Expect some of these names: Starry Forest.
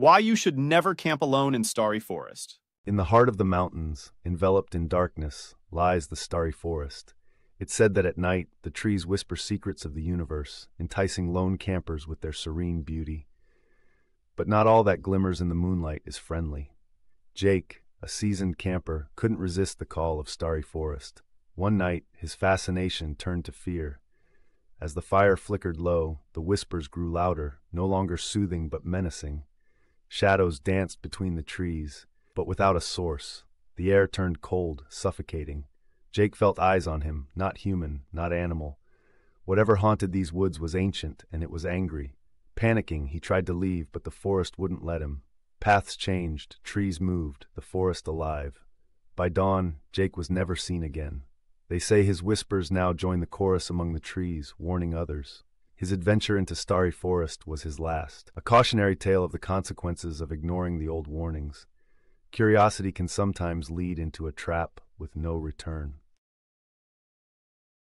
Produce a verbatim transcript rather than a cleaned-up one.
Why you should never camp alone in Starry Forest. In the heart of the mountains, enveloped in darkness, lies the Starry Forest. It's said that at night, the trees whisper secrets of the universe, enticing lone campers with their serene beauty. But not all that glimmers in the moonlight is friendly. Jake, a seasoned camper, couldn't resist the call of Starry Forest. One night, his fascination turned to fear. As the fire flickered low, the whispers grew louder, no longer soothing but menacing. Shadows danced between the trees, but without a source. The air turned cold, suffocating. Jake felt eyes on him, not human, not animal. Whatever haunted these woods was ancient, and it was angry. Panicking, he tried to leave, but the forest wouldn't let him. Paths changed, trees moved, the forest alive. By dawn, Jake was never seen again. They say his whispers now join the chorus among the trees, warning others. His adventure into Starry Forest was his last, a cautionary tale of the consequences of ignoring the old warnings. Curiosity can sometimes lead into a trap with no return.